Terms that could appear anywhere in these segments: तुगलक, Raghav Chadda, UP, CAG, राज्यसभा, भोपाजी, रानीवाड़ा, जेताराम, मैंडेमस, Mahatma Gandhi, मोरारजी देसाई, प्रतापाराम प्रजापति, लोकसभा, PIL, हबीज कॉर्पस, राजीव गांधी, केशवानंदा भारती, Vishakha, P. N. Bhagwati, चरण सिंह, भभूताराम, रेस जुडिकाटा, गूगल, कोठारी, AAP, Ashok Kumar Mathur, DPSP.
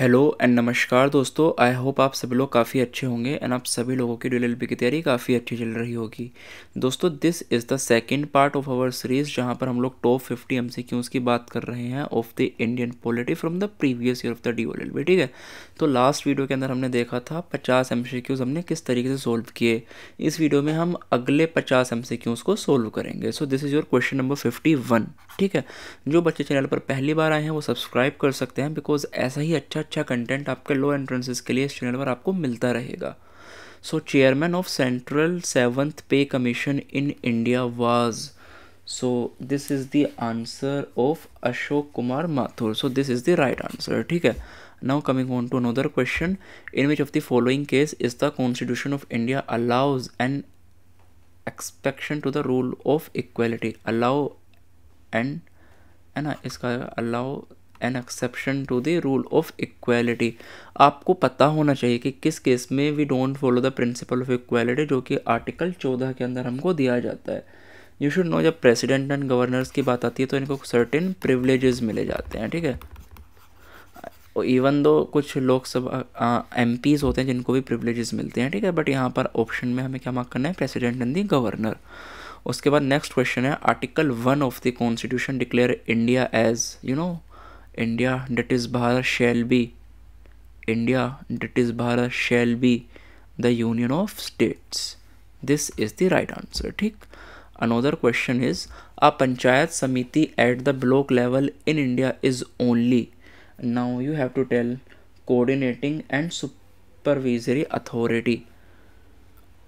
Hello and नमस्कार दोस्तों, I hope आप सभी लोग काफ़ी अच्छे होंगे एंड आप सभी लोगों की डीएलबी की तैयारी काफ़ी अच्छी चल रही होगी। दोस्तों this is the second part of our series जहां पर हम लोग टॉप 50 एमसीक्यूज़ की बात कर रहे हैं of the Indian polity from the previous year of the DLB. ठीक है, तो लास्ट वीडियो के अंदर हमने देखा था 50 एमसीक्यूज़ हमने किस तरीके से सोल्व किए। इस वीडियो में हम अगले 50 एमसीक्यूज़ को सोल्व करेंगे। So this is your question number 51। ठीक है, जो बच्चे चैनल पर पहली बार आए हैं वो सब्सक्राइब कर सकते हैं बिकॉज ऐसा ही अच्छा कंटेंट आपके लो एंट्रेंसेस के लिए इस चैनल पर आपको मिलता रहेगा। So chairman of central 7th pay commission in India was, so this is the answer of Ashok Kumar Mathur. So this is the right answer. ठीक है, now coming on to another question, in which of the following case is the constitution of India allows an expectation to the rule of equality. Allow and है ना, इसका allow an exception to the rule of equality. आपको पता होना चाहिए कि किस case में we don't follow the principle of equality, जो कि आर्टिकल 14 के अंदर हमको दिया जाता है। यू शुड नो, जब प्रेसिडेंट एंड गवर्नर्स की बात आती है तो इनको सर्टेन प्रिविलेजेस मिले जाते हैं। ठीक है, इवन दो कुछ लोकसभा एमपीज़ होते हैं जिनको भी प्रिविलेजेस मिलते हैं। ठीक है, बट यहाँ पर ऑप्शन में हमें क्या मार्क करना है, प्रेसिडेंट एंड दी गवर्नर। उसके बाद नेक्स्ट क्वेश्चन है, article 1 of the constitution declare India as you know India, that is Bharat shall be, India, that is Bharat shall be the union of states. This is the right answer. ठीक, another question is a panchayat samiti at the block level in India is only. Now you have to tell coordinating and supervisory authority.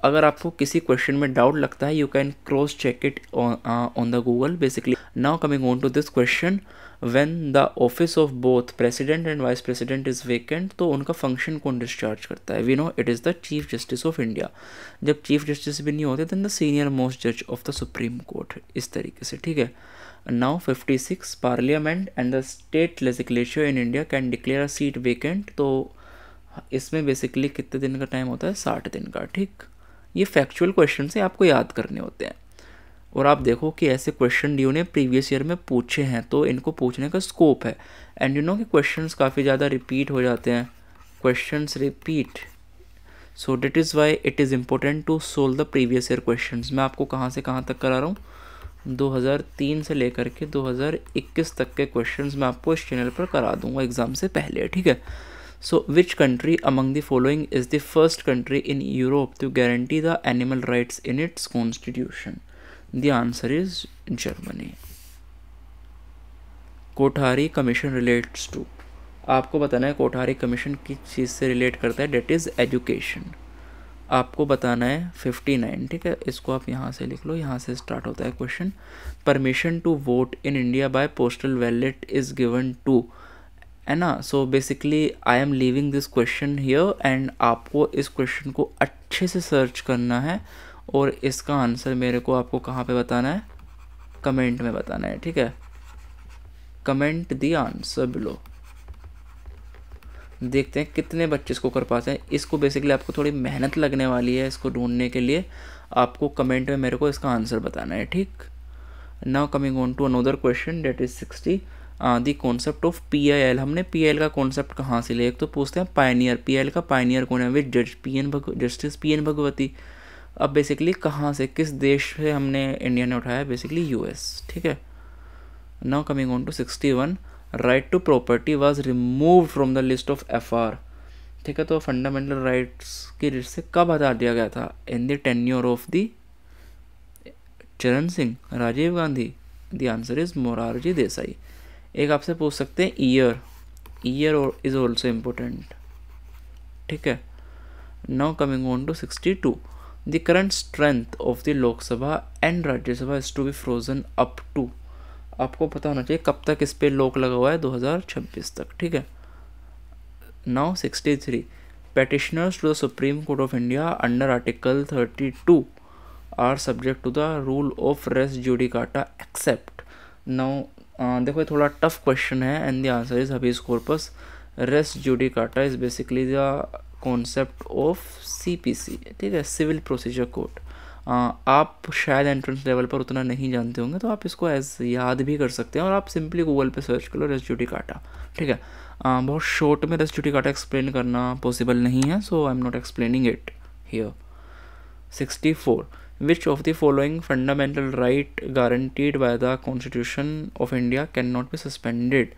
अगर आपको किसी question में doubt लगता है you can cross check it on the गूगल basically. Now coming on to this question, when the office of both president and vice president is vacant, तो उनका function कौन discharge करता है। We know it is the chief justice of India. जब chief justice भी नहीं होते then the senior most जज ऑफ द सुप्रीम कोर्ट, इस तरीके से। ठीक है, नाउ 56, parliament and the state legislature in India can declare a seat vacant. तो इसमें बेसिकली कितने दिन का टाइम होता है, 60 दिन का। ठीक, ये फैक्चुअल क्वेश्चन से आपको याद करने होते हैं और आप देखो कि ऐसे क्वेश्चन ड्यू ने प्रीवियस ईयर में पूछे हैं तो इनको पूछने का स्कोप है। एंड यू नो कि क्वेश्चंस काफ़ी ज़्यादा रिपीट हो जाते हैं, questions repeat, so that is why it is important to solve the previous year questions. मैं आपको कहाँ से कहाँ तक करा रहा हूँ, 2003 से लेकर के 2021 तक के क्वेश्चंस मैं आपको इस चैनल पर करा दूँगा एग्ज़ाम से पहले। ठीक है, so which country among the following is the first country in Europe to guarantee the animal rights in its constitution. The answer is Germany. कोठारी commission relates to, आपको बताना है कोठारी कमीशन किस चीज़ से रिलेट करता है, डेट इज़ एजुकेशन। आपको बताना है 59। ठीक है, इसको आप यहाँ से लिख लो, यहाँ से स्टार्ट होता है question. Permission to vote in India by postal ballot is given to, है ना। So basically I am leaving this question here and आपको इस क्वेश्चन को अच्छे से सर्च करना है और इसका आंसर मेरे को आपको कहाँ पे बताना है, कमेंट में बताना है। ठीक है, कमेंट दी आंसर बिलो। देखते हैं कितने बच्चे इसको कर पाते हैं। इसको बेसिकली आपको थोड़ी मेहनत लगने वाली है इसको ढूंढने के लिए, आपको कमेंट में मेरे को इसका आंसर बताना है। ठीक, now coming on to another question, that is 60, the concept of PIL। हमने PIL का कॉन्सेप्ट कहाँ से लिया, एक तो पूछते हैं पायनियर, PIL का पायनियर कौन है, विद जज जस्टिस P. N. Bhagwati। अब बेसिकली कहाँ से, किस देश से हमने इंडिया ने उठाया, बेसिकली US। ठीक है, now coming on to 61, right to property was removed from the list of FR। ठीक है, तो फंडामेंटल राइट्स की लिस्ट से कब हटा दिया गया था, in the tenure of the चरण सिंह, राजीव गांधी। The answer is मोरारजी देसाई। एक आपसे पूछ सकते हैं year, year is also important. ठीक है, now coming on to 62, the current strength of the लोकसभा and राज्यसभा is to be frozen up to. आपको पता होना चाहिए कब तक इस पर लॉक लगा हुआ है, 2026 तक। ठीक है, now 63, petitioners to the supreme court of India under article 32 are subject to the rule of रेस जुडिकाटा except. Now देखो ये थोड़ा टफ क्वेश्चन है and the answer is हबीज कॉर्पस। रेस जुडिकाटा is basically the concept of CPC। ठीक है, civil procedure code. आप शायद entrance level पर उतना नहीं जानते होंगे, तो आप इसको याद भी कर सकते हैं। और आप सिंपली गूगल पे सर्च कर लो रेसिड्यूटी काटा, ठीक है। बहुत शॉर्ट में रेसिड्यूटी काटा एक्सप्लेन करना पॉसिबल नहीं है, so I am not explaining it here. 64 Which of the following fundamental right guaranteed by the Constitution of India cannot be suspended?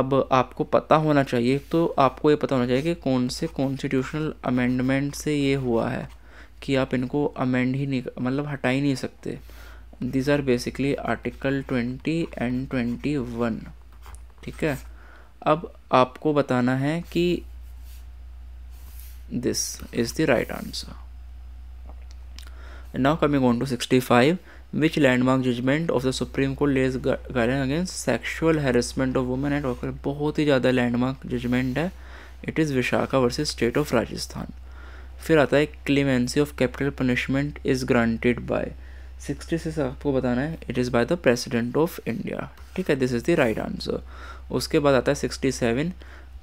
अब आपको पता होना चाहिए, तो आपको ये पता होना चाहिए कि कौन से कॉन्स्टिट्यूशनल अमेंडमेंट से ये हुआ है कि आप इनको अमेंड ही नहीं, मतलब हटा ही नहीं सकते। These are basically Article 20 and 21, ठीक है। अब आपको बताना है कि this is the right answer. Now coming on to 65, which landmark judgment of the Supreme Court lays guidance against sexual harassment of women and workers? बहुत ही ज़्यादा landmark judgment है, it is Vishakha v. State of Rajasthan. फिर आता है clemency of capital punishment is granted by 66 आपको बताना है, it is by the President of India, ठीक है, this is the right answer. उसके बाद आता है 67,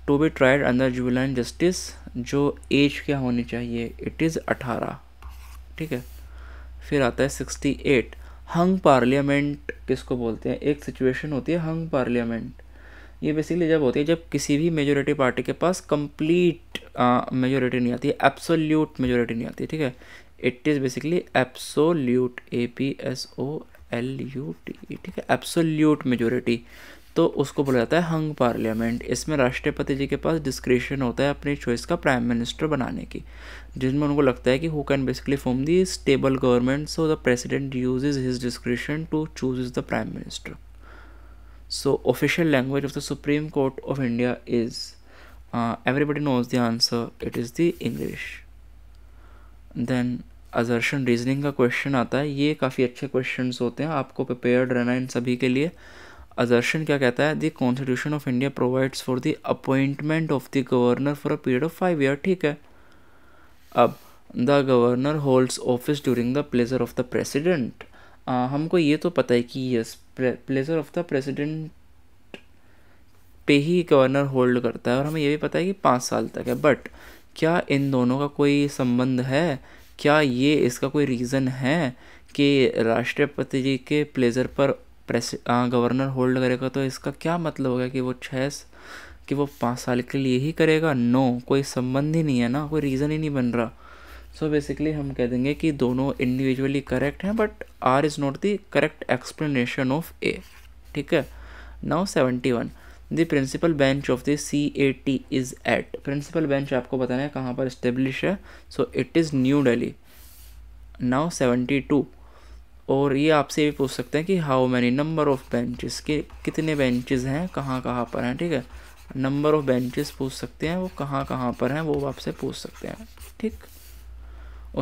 to be tried under juvenile justice, जो एज क्या होनी चाहिए, it is 18, ठीक है। फिर आता है 68, हंग पार्लियामेंट किसको बोलते हैं? एक सिचुएशन होती है हंग पार्लियामेंट, ये बेसिकली जब होती है जब किसी भी मेजोरिटी पार्टी के पास कंप्लीट मेजोरिटी नहीं आती, एब्सोल्यूट मेजोरिटी नहीं आती, ठीक है। It is basically absolute, APSOLUT, ठीक है, एब्सोल्यूट मेजोरिटी, तो उसको बोला जाता है हंग पार्लियामेंट। इसमें राष्ट्रपति जी के पास डिस्क्रिप्शन होता है अपनी चॉइस का प्राइम मिनिस्टर बनाने की, जिसमें उनको लगता है कि who can basically form the stable government, so the president uses his description to choose is the prime minister. So official language of the supreme court of India is, everybody knows the answer, it is the English. Then assertion reasoning का question आता है, ये काफ़ी अच्छे question होते हैं, आपको prepared रहना इन सभी के लिए। असर्शन क्या कहता है? The constitution of India provides for the appointment of the governor for a period of 5 year, ठीक है। अब the governor holds office during the pleasure of the president, हमको ये तो पता है कि yes pleasure of the president पे ही गवर्नर होल्ड करता है, और हमें ये भी पता है कि 5 साल तक है, बट क्या इन दोनों का कोई संबंध है? क्या ये इसका कोई रीज़न है कि राष्ट्रपति जी के प्लेजर पर गवर्नर होल्ड करेगा, तो इसका क्या मतलब होगा कि वो 5 साल के लिए ही करेगा? नो, कोई संबंध ही नहीं है ना, कोई रीज़न ही नहीं बन रहा। सो बेसिकली हम कह देंगे कि दोनों इंडिविजुअली करेक्ट हैं, but R is not the correct explanation of A, ठीक है। Now 71, the principal bench of the CAT is at, principal bench आपको बताना है कहाँ पर इस्टेब्लिश है, so it is New Delhi. Now 72, और ये आपसे भी पूछ सकते हैं कि how many number of benches, के कितने बेंचेस हैं, कहाँ कहाँ पर हैं, ठीक है, नंबर ऑफ बेंचेस पूछ सकते हैं, वो कहाँ कहाँ पर हैं वो आपसे पूछ सकते हैं, ठीक।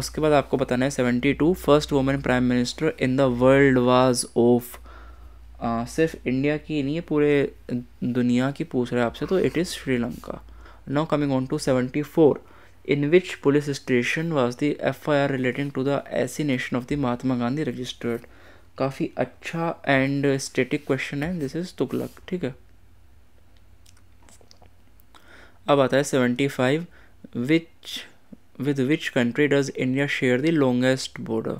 उसके बाद आपको बताना है 72, first women prime minister in the world was of, सिर्फ इंडिया की नहीं है, पूरे दुनिया की पूछ रहे हैं आपसे, तो it is Sri Lanka. Now coming on to 74, in which police station was the FIR relating to the assassination of the Mahatma Gandhi registered? काफ़ी अच्छा एंड स्टेटिक क्वेश्चन है, दिस इज तुगलक, ठीक है। अब आता है 75, with which country does India share the longest border,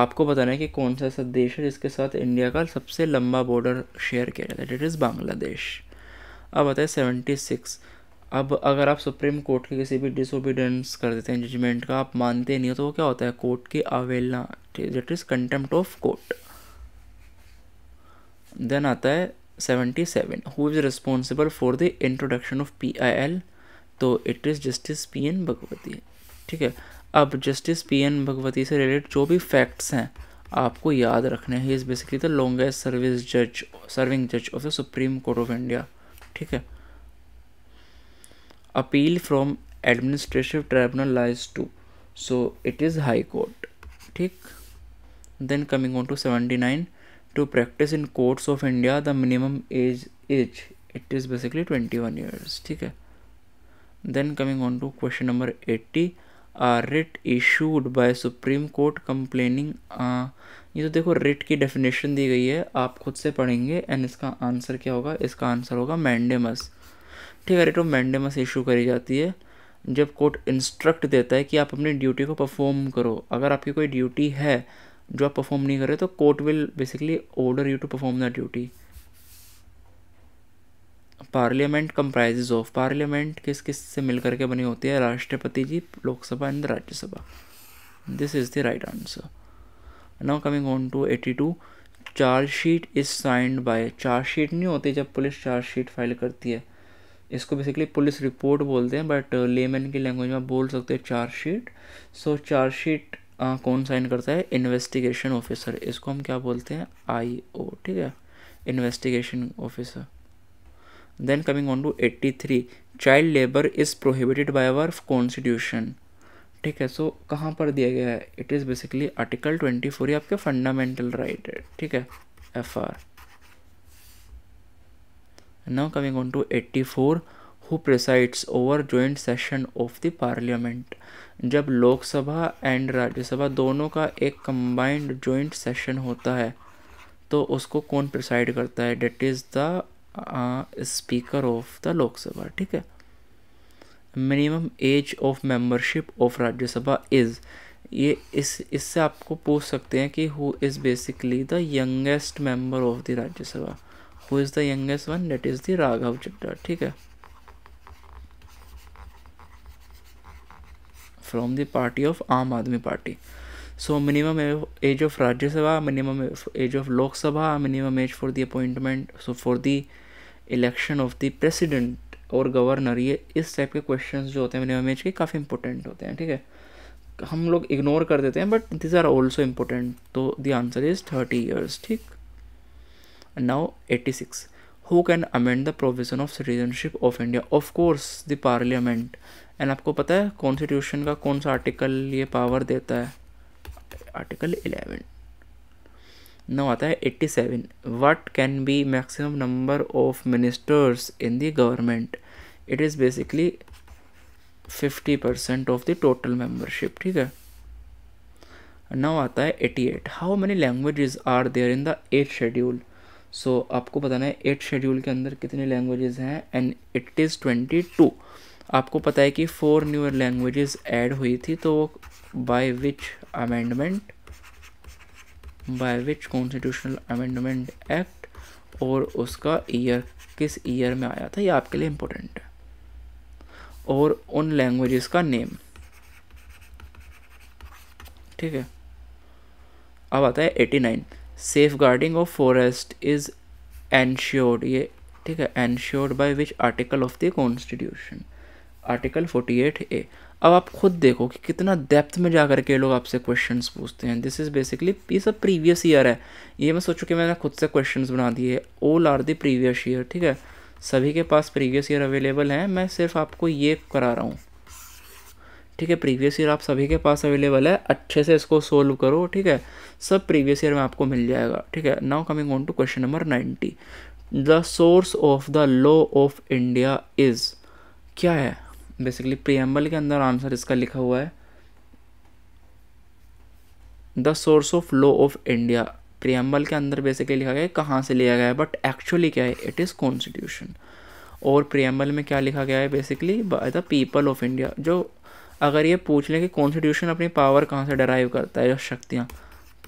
आपको बताना है कि कौन सा ऐसा देश है जिसके साथ इंडिया का सबसे लंबा बॉर्डर शेयर किया जाता है, इट इज़ बांग्लादेश। अब आता है 76, अब अगर आप सुप्रीम कोर्ट के किसी भी डिसोबीडेंस कर देते हैं जजमेंट का, आप मानते नहीं हो, तो वो क्या होता है? कोर्ट की अवहेलना, that is contempt of court. Then आता है 77, who is responsible for the introduction of PIL, तो it is justice PN Bhagwati, ठीक है। अब जस्टिस PN भगवती से रिलेटेड जो भी फैक्ट्स हैं आपको याद रखने हैं, he is basically the longest serving जज of the supreme court of India, ठीक है। Appeal from administrative tribunal lies to, so it is high court, ठीक। Then coming on to 79, to practice in courts of India the minimum age it is basically 21 years, ठीक है। Then coming on to question number 80, writ issued by supreme court complaining, ये तो देखो writ की definition दी गई है, आप खुद से पढ़ेंगे, एंड इसका आंसर क्या होगा? इसका आंसर होगा मैंडेमस, ठीक है। रिट ऑफ मैंडेमस इशू करी जाती है जब कोर्ट इंस्ट्रक्ट देता है कि आप अपनी ड्यूटी को परफॉर्म करो, अगर आपकी कोई ड्यूटी है जो आप परफॉर्म नहीं कर रहे तो court will basically order you to perform that duty. Parliament comprises of, parliament किस किस से मिलकर के बनी होती है? राष्ट्रपति जी, लोकसभा and राज्यसभा। This is the right answer. Now coming on to 82, chargesheet is signed by. Chargesheet नहीं होती जब पुलिस चार्जशीट फाइल करती है, इसको बेसिकली पुलिस रिपोर्ट बोलते हैं, बट लेमैन की लैंग्वेज में आप बोल सकते हैं चार्जशीट। सो चार्जशीट कौन साइन करता है? Investigation officer. इसको हम क्या बोलते हैं? IO, ठीक है, investigation officer. Then coming on to 83, child labour is prohibited by our constitution. ठीक है, सो कहाँ पर दिया गया है? इट इज़ बेसिकली आर्टिकल 24, ये आपके फंडामेंटल राइट है, ठीक है, FR। Now coming on to 84, who presides over joint session of the parliament. जब लोकसभा एंड राज्यसभा दोनों का एक कंबाइंड जॉइंट सेशन होता है तो उसको कौन प्रिसाइड करता है? That is the speaker of the लोकसभा, ठीक है। Minimum age of membership of राज्यसभा is, ये इससे आपको पूछ सकते हैं कि who is basically the youngest member of the राज्यसभा। Who is the youngest one? That is the Raghav Chadha, ठीक है, from the party of Aam Aadmi party. So minimum age of राज्यसभा, minimum age of लोकसभा, minimum age for the appointment, so for the election of the president और governor, ये इस type के questions जो होते हैं minimum age के काफ़ी इंपॉर्टेंट होते हैं, ठीक है, हम लोग इग्नोर कर देते हैं but this are also important. तो द आंसर इज 30 years, ठीक। Now 86, who can amend the provision of citizenship of India? Of course the parliament. And आपको पता है कॉन्स्टिट्यूशन का कौन सा आर्टिकल ये पावर देता है? आर्टिकल 11। नाउ आता है 87, what can be maximum number of ministers in the government? It is basically 50% of the total membership, ठीक है। नाउ आता है 88, how many languages are there in the 8th schedule? So आपको बताना है 8th शेड्यूल के अंदर कितने लैंग्वेजेस हैं, एंड इट इज़ 22। आपको पता है कि 4 न्यू लैंग्वेजेस ऐड हुई थी, तो by which amendment, by which constitutional amendment act, और उसका ईयर किस ईयर में आया था, ये आपके लिए इम्पोर्टेंट है, और उन लैंग्वेजेस का नेम, ठीक है। अब आता है 89, safeguarding of forest is ensured, ये ठीक है, ensured by which article of the constitution? Article 48A। अब आप खुद देखो कि कितना डेप्थ में जा करके लोग आपसे क्वेश्चंस पूछते हैं। दिस इज़ बेसिकली, ये सब प्रीवियस ईयर है, ये मैं सोचूं कि मैंने खुद से क्वेश्चंस बना दिए, all are the previous year, ठीक है, सभी के पास प्रीवियस ईयर अवेलेबल हैं, मैं सिर्फ आपको ये करा रहा हूँ, ठीक है। प्रीवियस ईयर आप सभी के पास अवेलेबल है, अच्छे से इसको सोल्व करो, ठीक है, सब प्रीवियस ईयर में आपको मिल जाएगा, ठीक है। Now coming on to question number 90, the source of the law of India is, क्या है? बेसिकली प्रीएम्बल के अंदर आंसर इसका लिखा हुआ है, the source of law of India. Preamble के अंदर बेसिकली लिखा गया है कहाँ से लिया गया है, बट एक्चुअली क्या है? It is constitution. और प्रीएम्बल में क्या लिखा गया है? Basically by the people of India. जो अगर ये पूछ लें कि कॉन्स्टिट्यूशन अपनी पावर कहाँ से डराइव करता है, शक्तियाँ,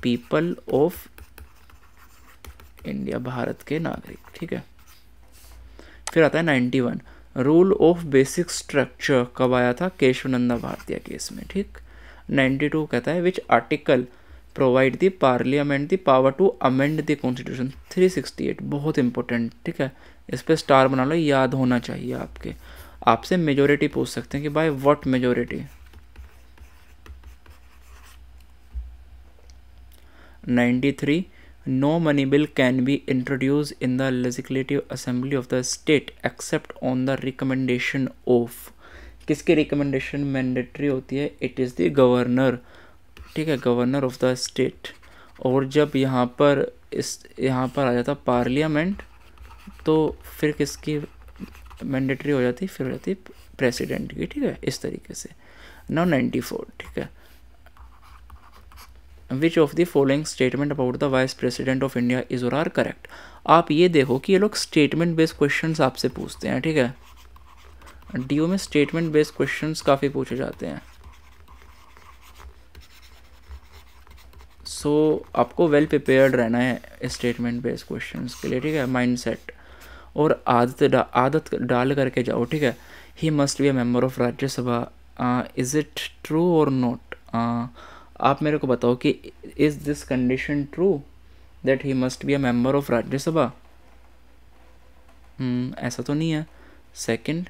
पीपल ऑफ इंडिया, भारत के नागरिक, ठीक है। फिर आता है 91, रूल ऑफ बेसिक स्ट्रक्चर कब आया था? केशवानंदा भारती केस में, ठीक। 92 कहता है which article provide the parliament the power to amend the constitution? 368, बहुत इंपॉर्टेंट, ठीक है, इस पर स्टार बना लो, याद होना चाहिए आपके। आपसे मेजोरिटी पूछ सकते हैं कि by what majority. 93, no money bill can be introduced in the legislative assembly of the state except on the recommendation of, किसकी recommendation mandatory होती है? it is the governor, ठीक है, governor of the state। और जब यहाँ पर आ जाता parliament तो फिर किसकी mandatory हो जाती? फिर हो जाती president की, ठीक है, इस तरीके से। now 94, ठीक है, which of the following statement about the vice president of India is और आर करेक्ट? आप ये देखो कि ये लोग स्टेटमेंट बेस्ड क्वेश्चंस आपसे पूछते हैं, ठीक है। डीओ में स्टेटमेंट बेस्ड क्वेश्चंस काफ़ी पूछे जाते हैं। सो आपको वेल प्रिपेयर्ड रहना है स्टेटमेंट बेस्ड क्वेश्चंस के लिए, ठीक है। माइंडसेट और आदत डाल करके जाओ, ठीक है। He must be a member of राज्यसभा, is it true और नॉट? आप मेरे को बताओ कि is this condition true that he must be a member of राज्यसभा? ऐसा तो नहीं है। Second,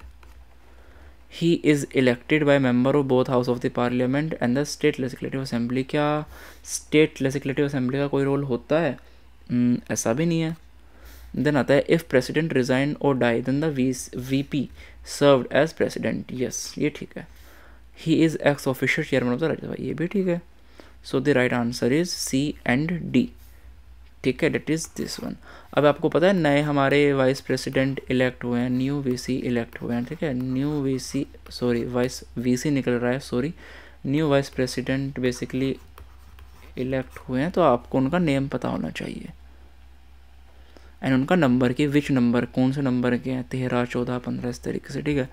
he is elected by member of both house of the parliament and the state legislative assembly. क्या स्टेट लेजिस्लेटिव असेंबली का कोई role होता है? ऐसा भी नहीं है। देन आता है इफ़ प्रेसिडेंट रिजाइन और die then the VP served as president. Yes, ये ठीक है। He is ex official chairman of the राज्यसभा, ये भी ठीक है। So the right answer is C and D, ठीक है, डेट इज़ दिस वन। अब आपको पता है नए हमारे वाइस प्रेसिडेंट इलेक्ट हुए हैं, न्यू वीसी इलेक्ट हुए हैं, ठीक है। New VC sorry vice VC निकल रहा है, sorry new vice president basically elect हुए हैं, तो आपको उनका नेम पता होना चाहिए एंड उनका नंबर के विच नंबर कौन से नंबर के हैं, 13, 14, 15 इस तरीके से, ठीक है।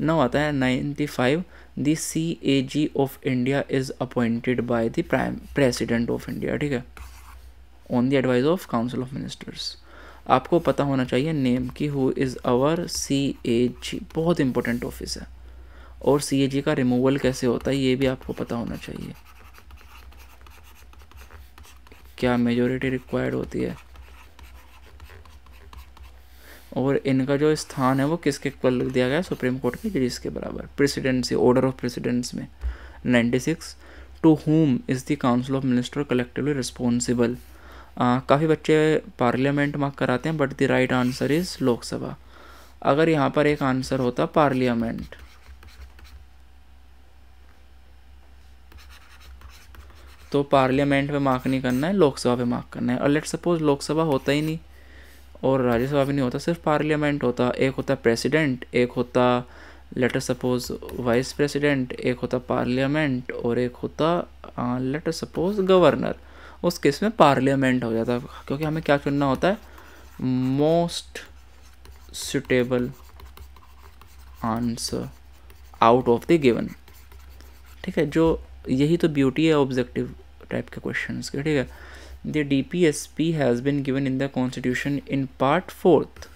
नौ आता है 95 the CAG of India is appointed by the prime president of India, ठीक है, on the advice of council of ministers. आपको पता होना चाहिए नेम की, हु इज़ आवर CAG, बहुत इंपॉर्टेंट ऑफिस है। और CAG का रिमूवल कैसे होता है ये भी आपको पता होना चाहिए। क्या मेजोरिटी रिक्वायर्ड होती है और इनका जो स्थान है वो किसके इक्वल लिख दिया गया है? सुप्रीम कोर्ट के जज के बराबर। प्रेसिडेंसी, ऑर्डर ऑफ प्रेसिडेंट्स में 96 to whom is the council of minister collectively responsible. काफ़ी बच्चे पार्लियामेंट मार्क कराते हैं, but the right answer is लोकसभा। अगर यहाँ पर एक आंसर होता पार्लियामेंट, तो पार्लियामेंट में मार्क नहीं करना है, लोकसभा पे मार्क करना है। और लेट सपोज लोकसभा होता ही नहीं और राज्यसभा भी नहीं होता, सिर्फ पार्लियामेंट होता। एक होता प्रेसिडेंट, एक होता let us suppose vice president, एक होता पार्लियामेंट और एक होता लेट अस सपोज गवर्नर। उस केस में पार्लियामेंट हो जाता, क्योंकि हमें क्या चुनना होता है? Most suitable answer out of the given, ठीक है। जो यही तो ब्यूटी है ऑब्जेक्टिव टाइप के क्वेश्चंस के, ठीक है। The DPSP has been given in the Constitution in Part 4th.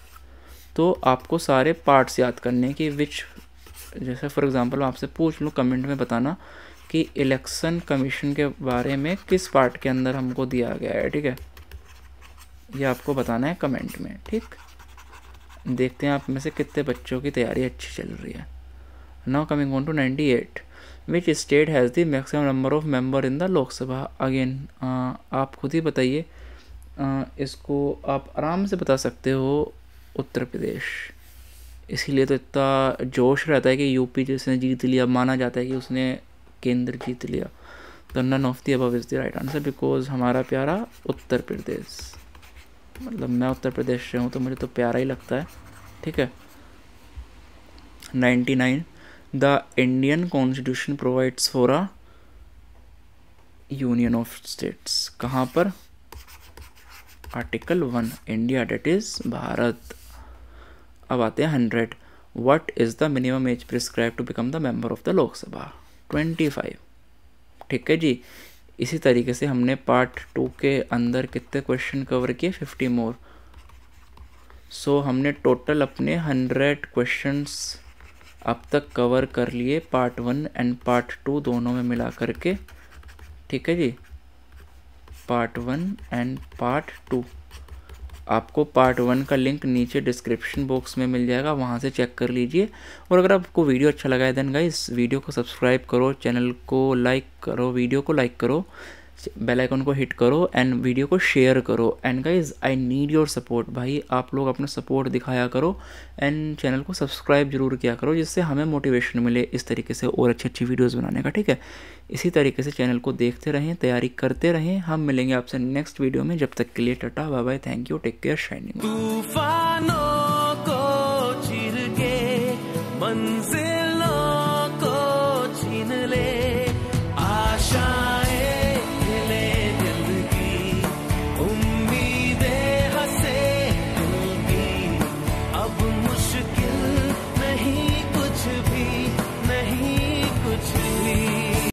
तो आपको सारे पार्ट्स याद करने की, विच जैसे फॉर एग्जांपल मैं आपसे पूछ लूँ कमेंट में बताना कि इलेक्शन कमीशन के बारे में किस पार्ट के अंदर हमको दिया गया है, ठीक है, ये आपको बताना है कमेंट में, ठीक। देखते हैं आप में से कितने बच्चों की तैयारी अच्छी चल रही है। Now coming on to 98. Which state has the maximum number of member in the लोकसभा? Again आप खुद ही बताइए, इसको आप आराम से बता सकते हो, उत्तर प्रदेश। इसीलिए तो इतना जोश रहता है कि यूपी जिसने जीत लिया, माना जाता है कि उसने केंद्र जीत लिया। तो none of the above is the right answer, because हमारा प्यारा उत्तर प्रदेश, मतलब मैं उत्तर प्रदेश से हूँ तो मुझे तो प्यारा ही लगता है, ठीक है। 99 The Indian Constitution provides for a union of states. कहाँ पर? Article 1, India, that is Bharat. अब आते हैं 100. What is the minimum age prescribed to become the member of the लोक सभा? 25, ठीक है जी। इसी तरीके से हमने Part 2 के अंदर कितने क्वेश्चन कवर किए? 50 मोर। सो हमने टोटल अपने 100 क्वेश्चंस अब तक कवर कर लिए Part 1 एंड Part 2 दोनों में मिला करके, ठीक है जी। Part 1 एंड Part 2, आपको Part 1 का लिंक नीचे डिस्क्रिप्शन बॉक्स में मिल जाएगा, वहाँ से चेक कर लीजिए। और अगर आपको वीडियो अच्छा लगा है देन गाइस वीडियो को सब्सक्राइब करो, चैनल को लाइक करो, वीडियो को लाइक करो, बेल आइकन को हिट करो एंड वीडियो को शेयर करो। And guys I need your support, भाई आप लोग अपना सपोर्ट दिखाया करो एंड चैनल को सब्सक्राइब जरूर किया करो, जिससे हमें मोटिवेशन मिले इस तरीके से और अच्छी अच्छी वीडियोस बनाने का, ठीक है। इसी तरीके से चैनल को देखते रहें, तैयारी करते रहें। हम मिलेंगे आपसे नेक्स्ट वीडियो में, जब तक के लिए tata, bye bye, thank you, take care, shining.